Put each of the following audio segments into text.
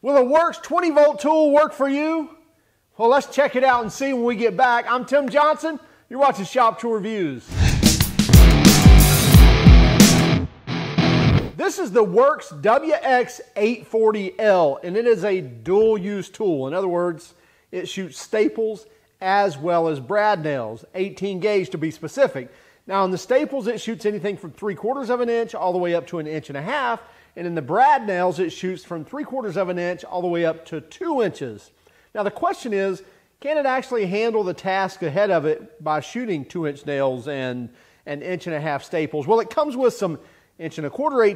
Will a WORX 20-volt tool work for you? Well, let's check it out and see when we get back. I'm Tim Johnson. You're watching Shop Tool Reviews. This is the WORX WX840L, and it is a dual-use tool. In other words, it shoots staples as well as brad nails, 18 gauge to be specific. Now in the staples, it shoots anything from 3/4 of an inch all the way up to 1.5 inches. And in the brad nails, it shoots from 3/4 of an inch all the way up to 2 inches. Now the question is, can it actually handle the task ahead of it by shooting 2-inch nails and 1.5 inch staples? Well, it comes with some 1.25 inch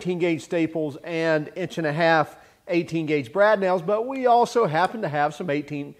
18 gauge staples and 1.5 inch 18 gauge brad nails, but we also happen to have some 18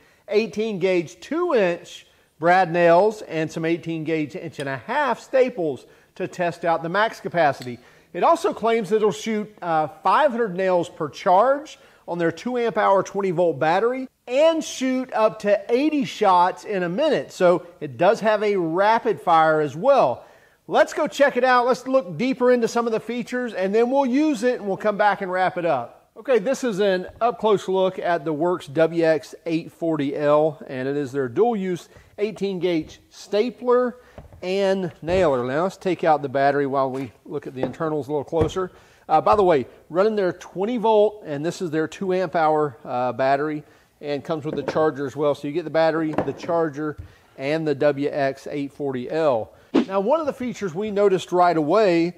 gauge 2-inch brad nails and some 18 gauge 1.5 inch staples to test out the max capacity. It also claims that it'll shoot 500 nails per charge on their 2 amp hour 20-volt battery and shoot up to 80 shots in a minute. So it does have a rapid fire as well. Let's go check it out. Let's look deeper into some of the features and then we'll use it and we'll come back and wrap it up. Okay, this is an up-close look at the WORX WX840L, and it is their dual-use 18-gauge stapler and nailer. Now let's take out the battery while we look at the internals a little closer. By the way, running their 20-volt, and this is their 2 amp hour battery, and comes with the charger as well. So you get the battery, the charger, and the WX840L. Now one of the features we noticed right away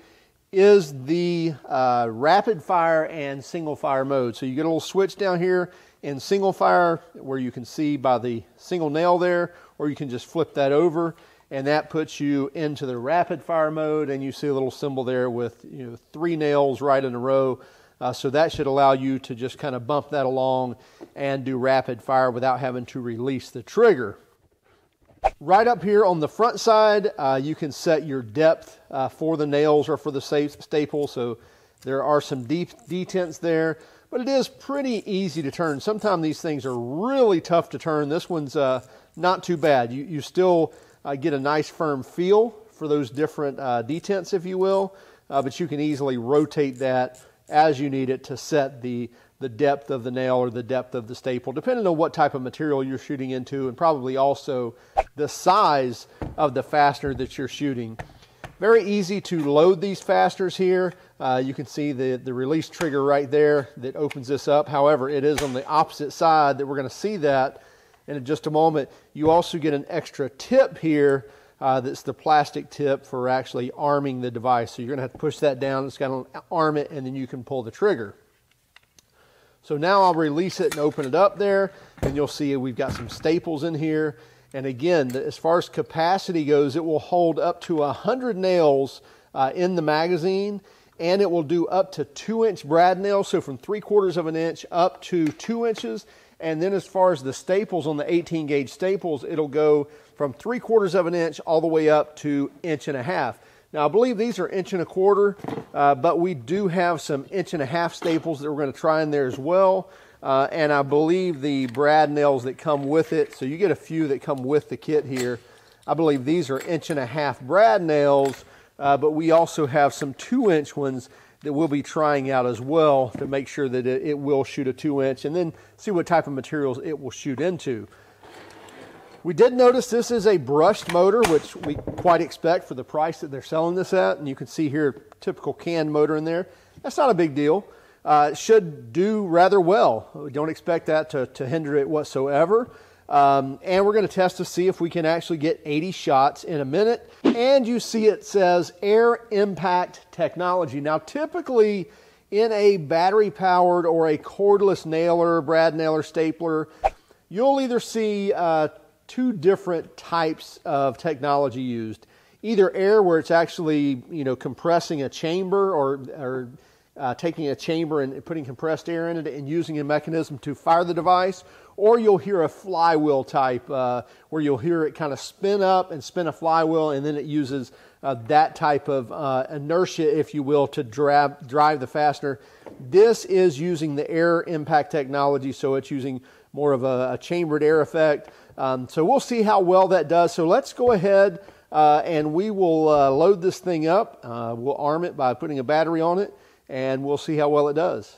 is the rapid fire and single fire mode. So you get a little switch down here in single fire where you can see by the single nail there, or you can just flip that over and that puts you into the rapid fire mode, and you see a little symbol there with 3 nails right in a row. So that should allow you to just kind of bump that along and do rapid fire without having to release the trigger. Right up here on the front side, you can set your depth for the nails or for the staple. So there are some deep detents there, but it is pretty easy to turn. Sometimes these things are really tough to turn. This one's not too bad. You still get a nice firm feel for those different detents, if you will, but you can easily rotate that as you need it to set the depth of the nail or the depth of the staple, depending on what type of material you're shooting into, and probably also the size of the fastener that you're shooting. Very easy to load these fasteners here. You can see the release trigger right there that opens this up. However, it is on the opposite side that we're going to see that in just a moment. You also get an extra tip here that's the plastic tip for actually arming the device. So you're going to have to push that down. It's going to arm it, and then you can pull the trigger. So now I'll release it and open it up there, and you'll see we've got some staples in here. And again, as far as capacity goes, it will hold up to 100 nails in the magazine, and it will do up to 2-inch brad nails, so from 3/4 of an inch up to 2 inches. And then as far as the staples on the 18 gauge staples, it'll go from 3/4 of an inch all the way up to 1.5 inches. Now I believe these are 1.25 inches, but we do have some 1.5 inch staples that we're going to try in there as well. And I believe the brad nails that come with it, so you get a few that come with the kit here. I believe these are 1.5 inch brad nails, but we also have some 2-inch ones that we'll be trying out as well to make sure that it will shoot a 2-inch, and then see what type of materials it will shoot into. We did notice this is a brushed motor, which we quite expect for the price that they're selling this at, and you can see here typical can motor in there. That's not a big deal. It should do rather well. We don't expect that to hinder it whatsoever. And we're going to test to see if we can actually get 80 shots in a minute. And you see it says Air Impact Technology. Now typically in a battery powered or a cordless nailer, brad nailer, stapler, you'll either see 2 different types of technology used. Either air, where it's actually compressing a chamber, or taking a chamber and putting compressed air in it and using a mechanism to fire the device, or you'll hear a flywheel type where you'll hear it kind of spin up and spin a flywheel, and then it uses that type of inertia, if you will, to drive the fastener. This is using the air impact technology, so it's using more of a chambered air effect. So we'll see how well that does. So let's go ahead and we will load this thing up. We'll arm it by putting a battery on it, and we'll see how well it does.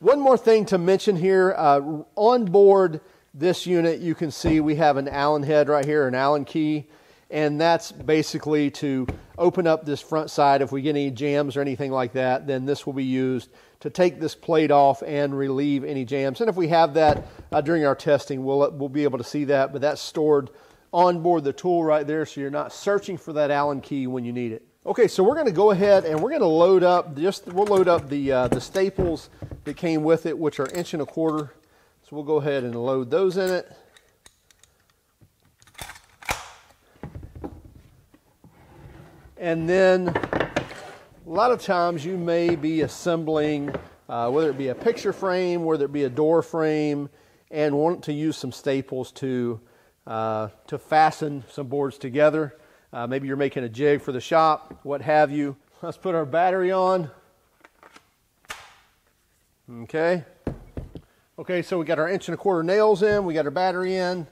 One more thing to mention here, on board this unit you can see we have an Allen head right here, an Allen key, and that's basically to open up this front side. If we get any jams or anything like that, then this will be used to take this plate off and relieve any jams. And if we have that during our testing, we'll be able to see that, but that's stored on board the tool right there, so you're not searching for that Allen key when you need it. Okay, so we're going to go ahead and we're going to load up, we'll load up the staples that came with it, which are 1.25 inch. So we'll go ahead and load those in it. And then a lot of times you may be assembling, whether it be a picture frame, whether it be a door frame, and want to use some staples to fasten some boards together. Maybe you're making a jig for the shop, what have you. Let's put our battery on. Okay. Okay, so we got our 1.25 inch nails in, we got our battery in.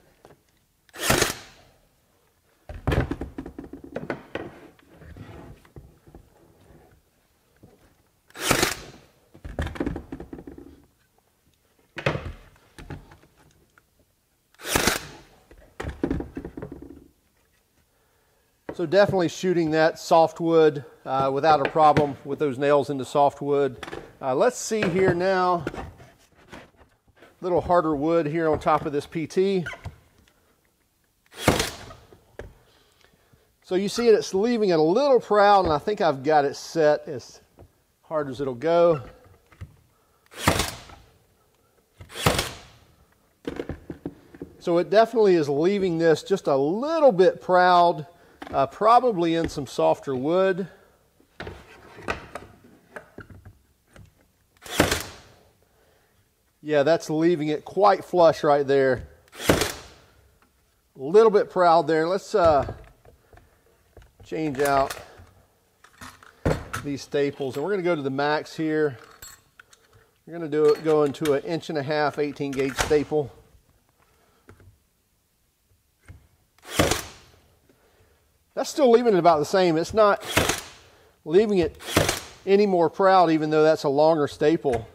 So definitely shooting that softwood without a problem with those nails into softwood. Let's see here now, a little harder wood here on top of this PT. So you see it, it's leaving it a little proud, and I think I've got it set as hard as it'll go. So it definitely is leaving this just a little bit proud. Probably in some softer wood. Yeah, that's leaving it quite flush right there. A little bit proud there. Let's change out these staples, and we're going to go to the max here. We're going to go into an 1.5 inch 18-gauge staple. That's still leaving it about the same. It's not leaving it any more proud, even though that's a longer staple.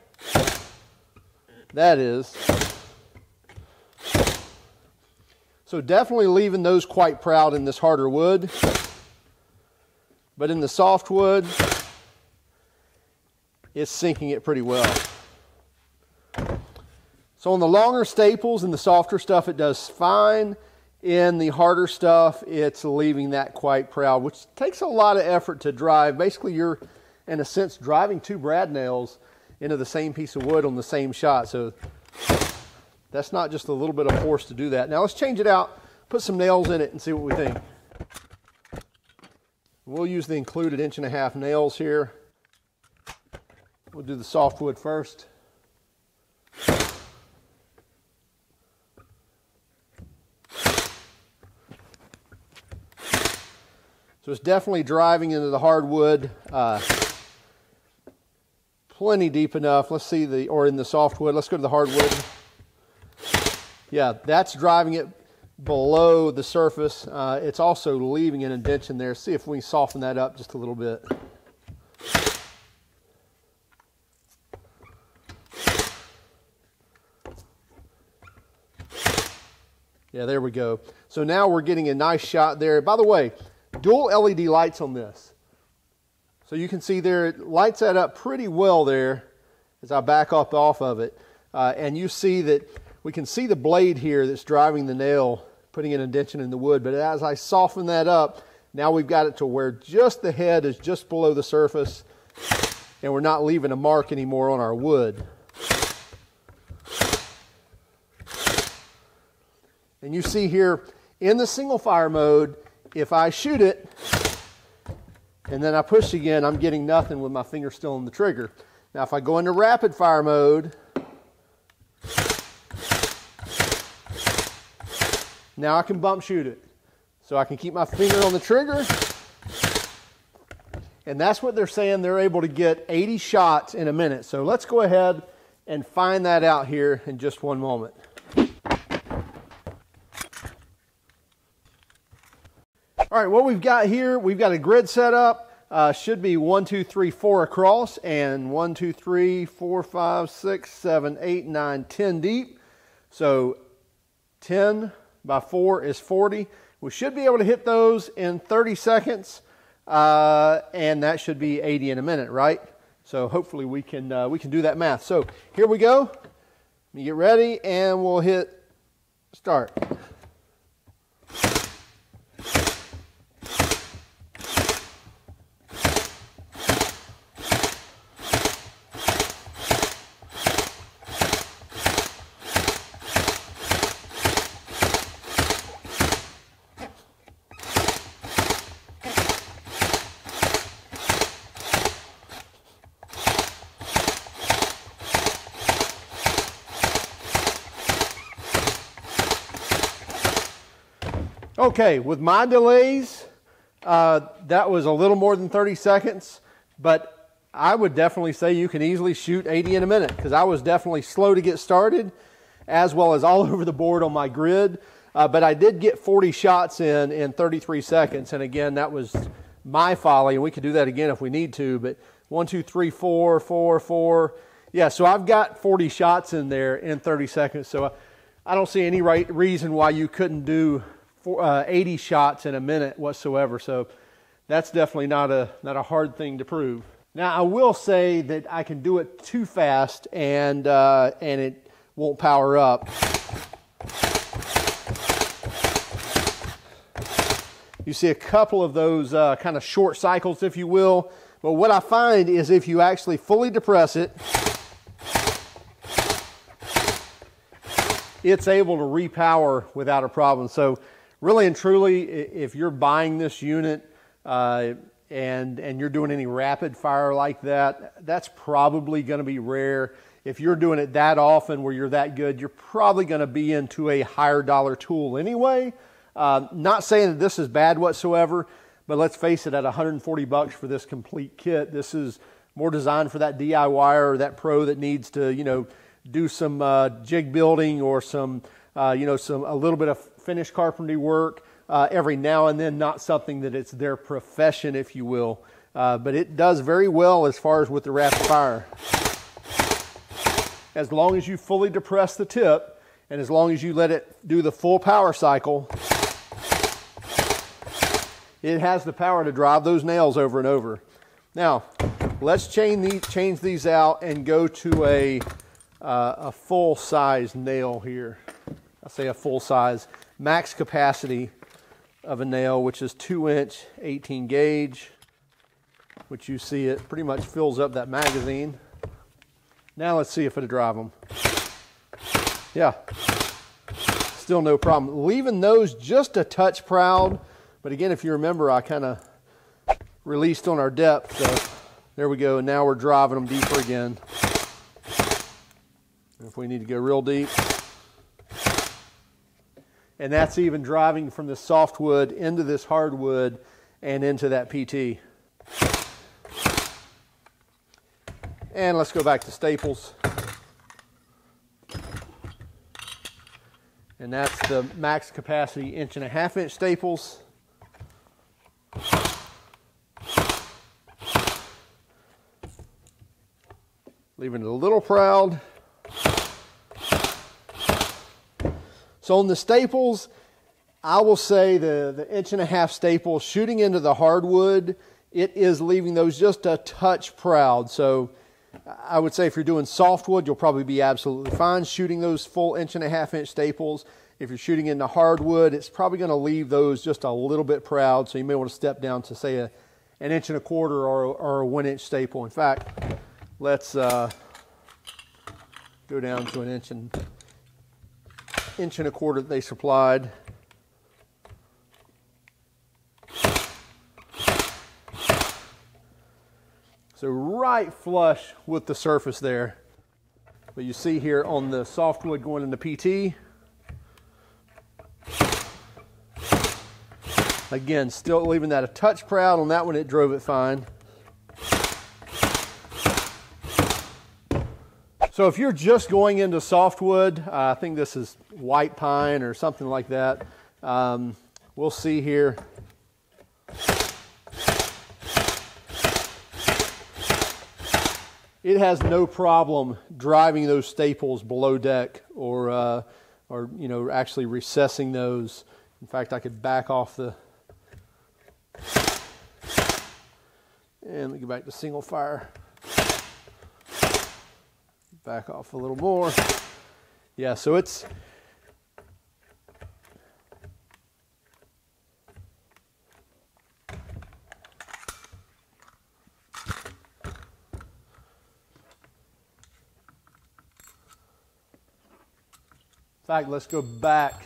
That is. So definitely leaving those quite proud in this harder wood. But in the soft wood, it's sinking it pretty well. So on the longer staples and the softer stuff, it does fine. In the harder stuff, it's leaving that quite proud, which takes a lot of effort to drive. Basically, you're, in a sense, driving two brad nails into the same piece of wood on the same shot. So that's not just a little bit of force to do that. Now let's change it out, put some nails in it, and see what we think. We'll use the included 1.5 inch nails here. We'll do the softwood first. So it's definitely driving into the hardwood, plenty deep enough. Let's see or in the softwood. Let's go to the hardwood. Yeah, that's driving it below the surface. It's also leaving an indentation there. See if we can soften that up just a little bit. Yeah, there we go. So now we're getting a nice shot there. By the way, dual LED lights on this. So you can see there, it lights that up pretty well there as I back up off of it. And you see that we can see the blade here that's driving the nail, putting an indentation in the wood. But as I soften that up, now we've got it to where just the head is just below the surface, and we're not leaving a mark anymore on our wood. And you see here in the single fire mode, if I shoot it and then I push again, I'm getting nothing with my finger still on the trigger. Now if I go into rapid fire mode, now I can bump shoot it. So I can keep my finger on the trigger. And that's what they're saying, they're able to get 80 shots in a minute. So let's go ahead and find that out here in just one moment. All right, what we've got here, we've got a grid set up. should be 1, 2, 3, 4 across and 1, 2, 3, 4, 5, 6, 7, 8, 9, 10 deep. So 10 by 4 is 40. We should be able to hit those in 30 seconds, and that should be 80 in a minute, right? So hopefully we can do that math. So here we go. Let me get ready, and we'll hit start. Okay, with my delays, that was a little more than 30 seconds, but I would definitely say you can easily shoot 80 in a minute, because I was definitely slow to get started, as well as all over the board on my grid. But I did get 40 shots in 33 seconds, and again, that was my folly, and we could do that again if we need to, but 1, 2, 3, 4, 4, 4. Yeah, so I've got 40 shots in there in 30 seconds, so I don't see any reason why you couldn't do 80 shots in a minute whatsoever. So that's definitely not a hard thing to prove. Now I will say that I can do it too fast, and it won't power up. You see a couple of those kind of short cycles, if you will. But what I find is if you actually fully depress it, it's able to repower without a problem. So really and truly, if you're buying this unit and you're doing any rapid fire like that, that's probably going to be rare. If you're doing it that often where you're that good, you're probably going to be into a higher dollar tool anyway. Not saying that this is bad whatsoever, but let's face it, at 140 bucks for this complete kit, this is more designed for that DIYer or that pro that needs to, you know, do some jig building or some, you know, a little bit of finished carpentry work every now and then, not something that it's their profession, if you will. But it does very well as far as with the rapid fire. As long as you fully depress the tip, and as long as you let it do the full power cycle, it has the power to drive those nails over and over. Now, let's change these out and go to a full-size nail here. I say a full-size. Max capacity of a nail, which is 2-inch 18 gauge, which you see it pretty much fills up that magazine. Now let's see if it'll drive them. Yeah, still no problem. Leaving those just a touch proud, but again, if you remember, I kind of released on our depth, so there we go. Now we're driving them deeper again. If we need to go real deep. And that's even driving from the softwood into this hardwood and into that PT. And let's go back to staples. And that's the max capacity 1.5-inch staples. Leaving it a little proud. So on the staples, I will say the 1.5-inch staple shooting into the hardwood, it is leaving those just a touch proud. So I would say if you're doing softwood, you'll probably be absolutely fine shooting those full 1.5-inch staples. If you're shooting into hardwood, it's probably going to leave those just a little bit proud. So you may want to step down to say an 1.25-inch or a 1-inch staple. In fact, let's go down to an inch and a quarter that they supplied. So right flush with the surface there. But you see here on the softwood going into PT. Again, still leaving that a touch proud. On that one, it drove it fine. So if you're just going into softwood, I think this is white pine or something like that. We'll see here. it has no problem driving those staples below deck or you know, actually recessing those. In fact, I could back off the, and let me go back to single fire. Back off a little more. Yeah, so it's, in fact, let's go back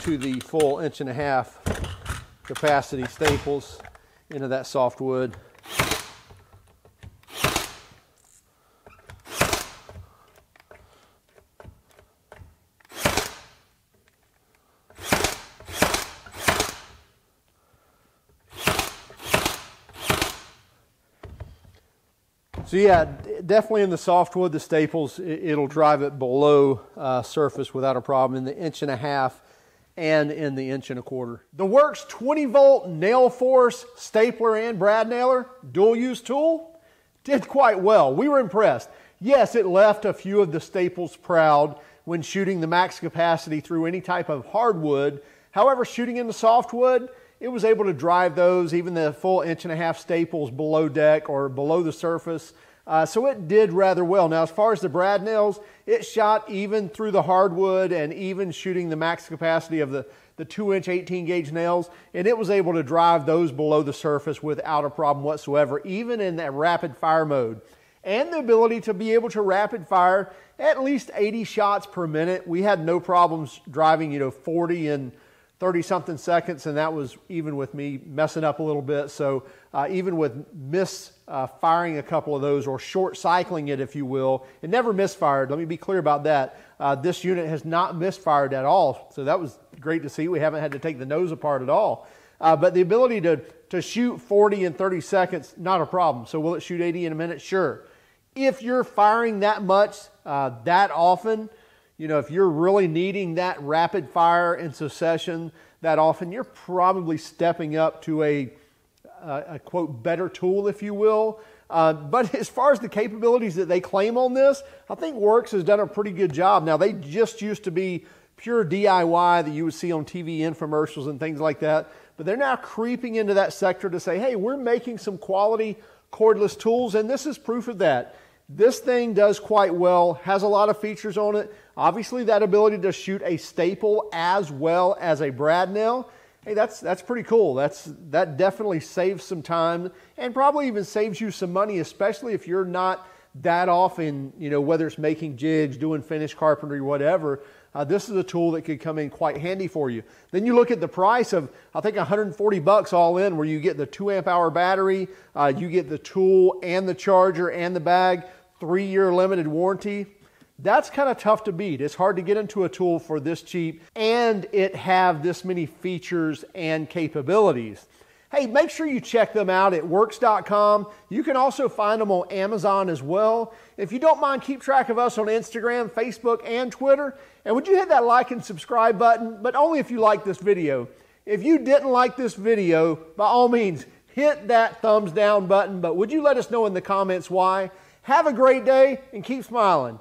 to the full 1.5 inch capacity staples into that soft wood. So yeah, definitely in the softwood, the staples, it'll drive it below surface without a problem in the 1.5 inch and in the 1.25 inch. The WORX 20-volt nail force stapler and brad nailer, dual-use tool, did quite well. We were impressed. Yes, it left a few of the staples proud when shooting the max capacity through any type of hardwood. However, shooting into softwood, it was able to drive those, even the full 1.5 inch staples below deck or below the surface. So it did rather well. Now, as far as the brad nails, it shot even through the hardwood and even shooting the max capacity of the 2-inch 18-gauge nails. And it was able to drive those below the surface without a problem whatsoever, even in that rapid fire mode. And the ability to be able to rapid fire at least 80 shots per minute. We had no problems driving, you know, 40 and 30 something seconds, and that was even with me messing up a little bit. So even with misfiring a couple of those, or short cycling it, if you will, it never misfired. Let me be clear about that. This unit has not misfired at all. So that was great to see. We haven't had to take the nose apart at all. But the ability to shoot 40 in 30 seconds, not a problem. So will it shoot 80 in a minute? Sure. If you're firing that much, that often, you know, if you're really needing that rapid fire in succession that often, you're probably stepping up to a quote, better tool, if you will. But as far as the capabilities that they claim on this, I think WORX has done a pretty good job. Now, they just used to be pure DIY that you would see on TV infomercials and things like that, but they're now creeping into that sector to say, hey, we're making some quality cordless tools, and this is proof of that. This thing does quite well, has a lot of features on it. Obviously, that ability to shoot a staple as well as a brad nail, hey, that's pretty cool. That definitely saves some time and probably even saves you some money, especially if you're not that off in, you know, whether it's making jigs, doing finished carpentry, whatever. This is a tool that could come in quite handy for you. Then you look at the price of, I think, $140 all in, where you get the 2-amp-hour battery, you get the tool and the charger and the bag, 3-year limited warranty. That's kind of tough to beat. It's hard to get into a tool for this cheap and it have this many features and capabilities. Hey, make sure you check them out at WORX.com. You can also find them on Amazon as well. If you don't mind, keep track of us on Instagram, Facebook, and Twitter. And would you hit that like and subscribe button, but only if you like this video. If you didn't like this video, by all means, hit that thumbs down button, but would you let us know in the comments why? Have a great day and keep smiling.